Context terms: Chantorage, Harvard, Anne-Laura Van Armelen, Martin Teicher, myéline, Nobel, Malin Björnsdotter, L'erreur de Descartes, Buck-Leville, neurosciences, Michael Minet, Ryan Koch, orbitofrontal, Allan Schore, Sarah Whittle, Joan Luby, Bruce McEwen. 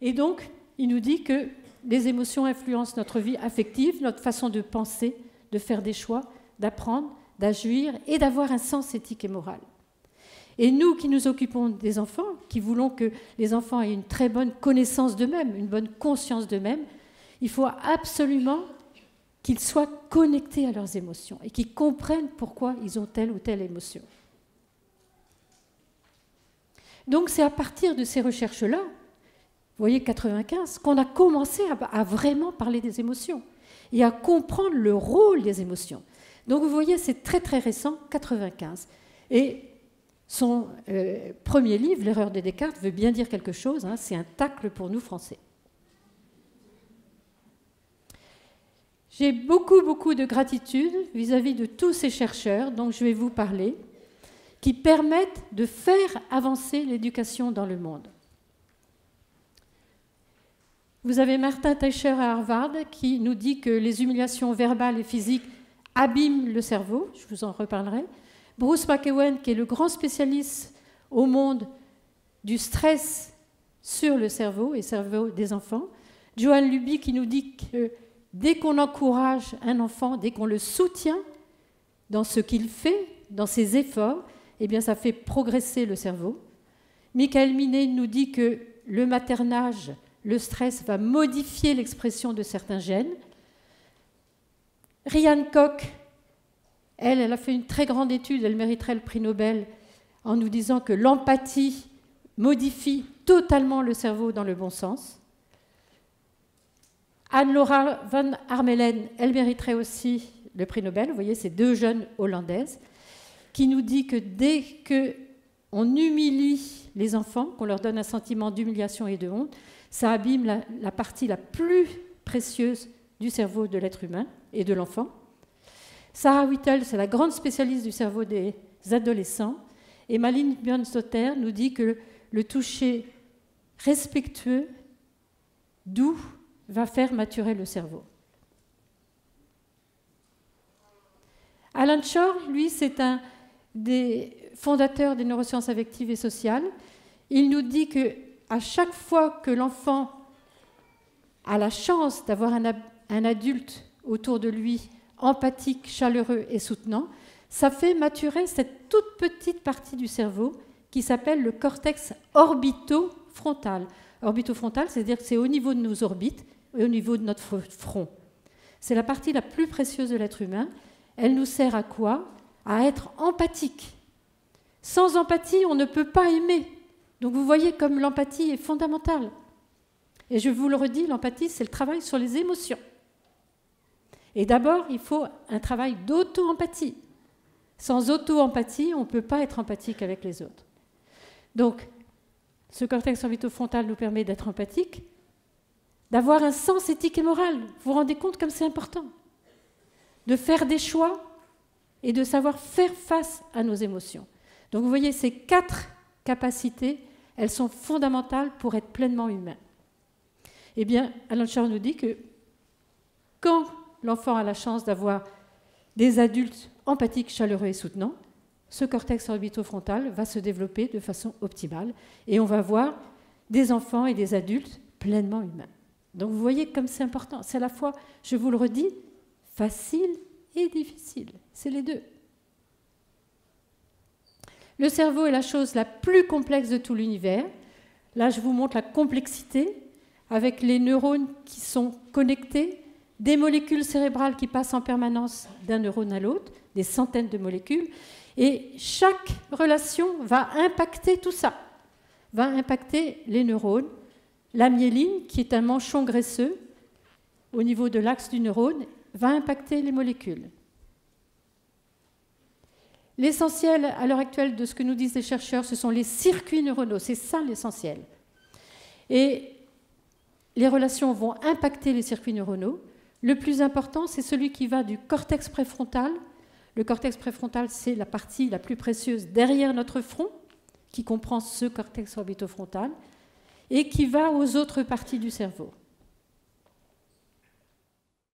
Et donc, il nous dit que les émotions influencent notre vie affective, notre façon de penser, de faire des choix, d'apprendre, d'agir et d'avoir un sens éthique et moral. Et nous qui nous occupons des enfants, qui voulons que les enfants aient une très bonne connaissance d'eux-mêmes, une bonne conscience d'eux-mêmes, il faut absolument qu'ils soient connectés à leurs émotions et qu'ils comprennent pourquoi ils ont telle ou telle émotion. Donc c'est à partir de ces recherches-là, vous voyez 95, qu'on a commencé à vraiment parler des émotions et à comprendre le rôle des émotions. Donc vous voyez, c'est très très récent, 95. Et son premier livre, L'erreur de Descartes, veut bien dire quelque chose, hein, c'est un tacle pour nous Français. J'ai beaucoup de gratitude vis-à-vis de tous ces chercheurs dont je vais vous parler, qui permettent de faire avancer l'éducation dans le monde. Vous avez Martin Teicher à Harvard qui nous dit que les humiliations verbales et physiques abîment le cerveau, je vous en reparlerai. Bruce McEwen, qui est le grand spécialiste au monde du stress sur le cerveau et le cerveau des enfants. Joan Luby qui nous dit que dès qu'on encourage un enfant, dès qu'on le soutient dans ce qu'il fait, dans ses efforts, eh bien ça fait progresser le cerveau. Michael Minet nous dit que le maternage, le stress va modifier l'expression de certains gènes. Ryan Koch, elle a fait une très grande étude, elle mériterait le prix Nobel, en nous disant que l'empathie modifie totalement le cerveau dans le bon sens. Anne-Laura Van Armelen, elle mériterait aussi le prix Nobel. Vous voyez, ces deux jeunes Hollandaises qui nous dit que dès qu'on humilie les enfants, qu'on leur donne un sentiment d'humiliation et de honte, ça abîme la partie la plus précieuse du cerveau de l'être humain et de l'enfant. Sarah Whittle, c'est la grande spécialiste du cerveau des adolescents. Et Malin Björnsdotter nous dit que le toucher respectueux, doux, va faire maturer le cerveau. Allan Schore, lui, c'est un des fondateurs des neurosciences affectives et sociales. Il nous dit qu'à chaque fois que l'enfant a la chance d'avoir un adulte autour de lui, empathique, chaleureux et soutenant, ça fait maturer cette toute petite partie du cerveau qui s'appelle le cortex orbitofrontal. Orbitofrontal, c'est-à-dire que c'est au niveau de nos orbites, et au niveau de notre front. C'est la partie la plus précieuse de l'être humain. Elle nous sert à quoi? À être empathique. Sans empathie, on ne peut pas aimer. Donc vous voyez comme l'empathie est fondamentale. Et je vous le redis, l'empathie, c'est le travail sur les émotions. Et d'abord, il faut un travail d'auto-empathie. Sans auto-empathie, on ne peut pas être empathique avec les autres. Donc, ce cortex orbitofrontal nous permet d'être empathique, d'avoir un sens éthique et moral. Vous vous rendez compte comme c'est important. De faire des choix et de savoir faire face à nos émotions. Donc vous voyez, ces quatre capacités, elles sont fondamentales pour être pleinement humain. Eh bien, Allan Schore nous dit que quand l'enfant a la chance d'avoir des adultes empathiques, chaleureux et soutenants, ce cortex orbitofrontal va se développer de façon optimale et on va voir des enfants et des adultes pleinement humains. Donc vous voyez comme c'est important. C'est à la fois, je vous le redis, facile et difficile. C'est les deux. Le cerveau est la chose la plus complexe de tout l'univers. Là, je vous montre la complexité avec les neurones qui sont connectés, des molécules cérébrales qui passent en permanence d'un neurone à l'autre, des centaines de molécules. Et chaque relation va impacter tout ça, va impacter les neurones, la myéline, qui est un manchon graisseux au niveau de l'axe du neurone, va impacter les molécules. L'essentiel à l'heure actuelle de ce que nous disent les chercheurs, ce sont les circuits neuronaux, c'est ça l'essentiel. Et les relations vont impacter les circuits neuronaux. Le plus important, c'est celui qui va du cortex préfrontal. Le cortex préfrontal, c'est la partie la plus précieuse derrière notre front, qui comprend ce cortex orbitofrontal, et qui va aux autres parties du cerveau.